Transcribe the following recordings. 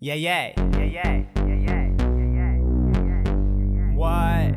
Yeah, yeah. Yeah, yeah. Yeah, yeah. Yeah, yeah. What?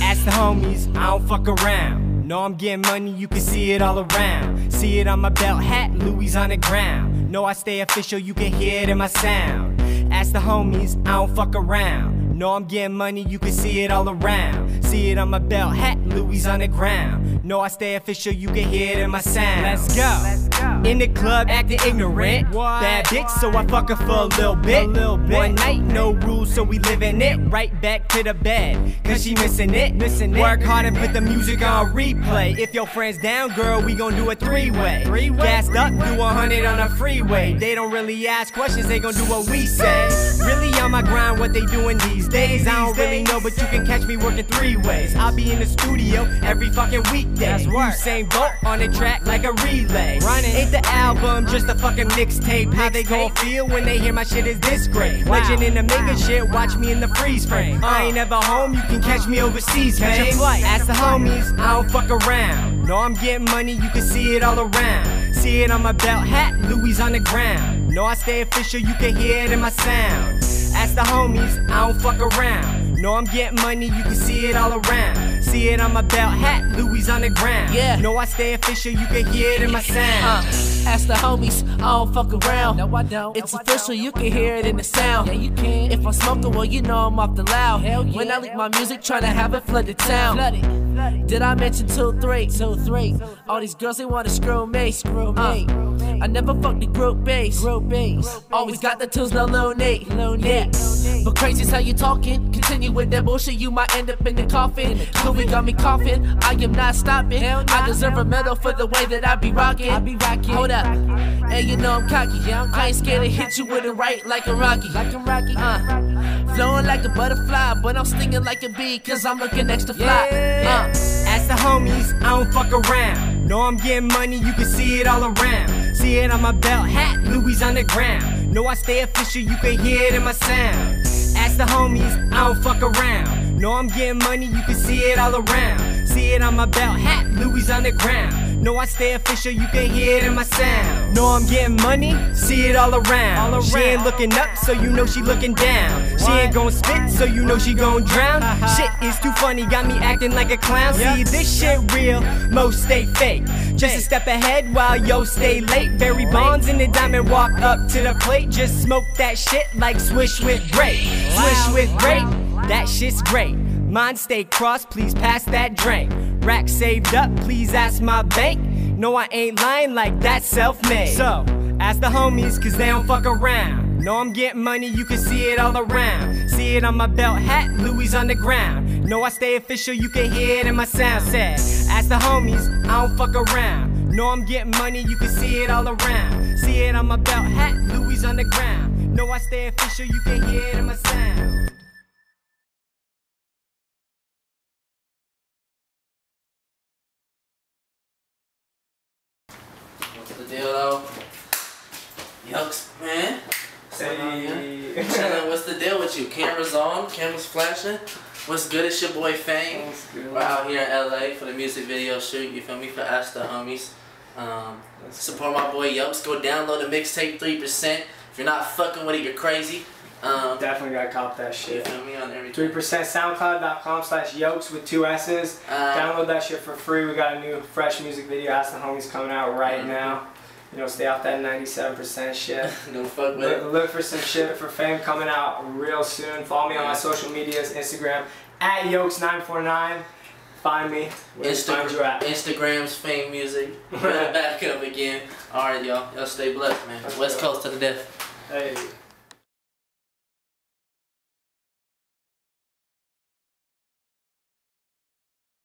Ask the homies, I don't fuck around. No, I'm getting money, you can see it all around. See it on my belt hat, Louis on the ground. No, I stay official, you can hear it in my sound. Ask the homies, I don't fuck around. No, I'm getting money, you can see it all around. See it on my belt hat, Louis on the ground. No, I stay official, you can hear it in my sound. Let's go. Let's go. In the club, acting ignorant. What? Bad bitch, so I fuck her for a little bit. One night, no rules, so we living it. Right back to the bed, cause she missing it. Work hard and put the music on replay. If your friend's down, girl, we gon' do a three-way. Gassed up, do 100 on a freeway. They don't really ask questions, they gon' do what we say. Really on my grind, what they doing these days, I don't really know, but you can catch me working three ways. I'll be in the studio every fucking weekday. Same boat on the track like a relay. Ain't the album just a fucking mixtape? How they gon' feel when they hear my shit is this great? Legend in the making shit, watch me in the freeze frame. I ain't ever home, you can catch me overseas, catch a flight. Ask the homies, I don't fuck around. No, I'm getting money, you can see it all around. See it on my belt hat, Louis on the ground. No, I stay official, you can hear it in my sound. Ask the homies, I don't fuck around. No, I'm getting money, you can see it all around. See it on my belt hat, Louis on the ground. Yeah. No, I stay official, you can hear it in my sound. Ask the homies, I don't fuck around. No, I don't. It's official, you can hear it in the sound. Yeah, you can. If I'm smoking, well, you know I'm off the loud. Hell yeah. When I leak my music, tryna have it flooded town. Did I mention 2, 3? All these girls, they wanna screw me. I never fucked the group bass. Always got the tunes, no low-nate. But crazy is how you talking. Continue with that bullshit, you might end up in the coffin. Louis got me coughing, I am not stopping. I deserve a medal for the way that I be rocking. Hold up, and you know I'm cocky. I ain't scared to hit you with it right like a Rocky. Flowing like a butterfly, but I'm stinging like a bee, cause I'm looking extra fly. Ask the homies, I don't fuck around. No, I'm getting money, you can see it all around. See it on my belt hat, Louis on the ground. No, I stay official, you can hear it in my sound. Ask the homies, I don't fuck around. No, I'm getting money, you can see it all around. See it on my belt hat, Louis on the ground. No, I stay official, you can hear it in my sound. No, I'm getting money, see it all around. She ain't looking up, so you know she looking down. She ain't gon' spit, so you know she gon' drown. Shit is too funny, got me acting like a clown. See, this shit real, most stay fake. Just a step ahead while yo stay late. Barry Bonds in the diamond walk up to the plate. Just smoke that shit like swish with grape. Swish with grape, that shit's great. Mine stay crossed, please pass that drink. Rack saved up, please ask my bank. No, I ain't lying, like that's self-made. So, ask the homies, cause they don't fuck around. No, I'm getting money, you can see it all around. See it on my belt hat, Louis on the ground. No, I stay official, you can hear it in my sound. Said, ask the homies, I don't fuck around. No, I'm getting money, you can see it all around. See it on my belt hat, Louis on the ground. No, I stay official, you can hear it in my sound. What's the deal though? Yokes, man. Hey. What's the deal with you? Cameras on, cameras flashing. What's good? It's your boy Fame. We're out here in LA for the music video shoot. You feel me? For Ask the Homies. Support my boy Yokes. Go download the mixtape 3%. If you're not fucking with it, you're crazy. Definitely gotta cop that shit. You feel me? On everything. 3% SoundCloud.com/Yokes with 2 S's. Download that shit for free. We got a new fresh music video, Ask the Homies, coming out right now. You know, stay off that 97% shit. Don't fuck with it. Look for some shit for Fame coming out real soon. Follow me on my social medias, Instagram, at yokes949. Find me. Find you at? Instagram's Fame Music. Back up again. All right, y'all. Y'all stay blessed, man. West Coast to the death. Hey.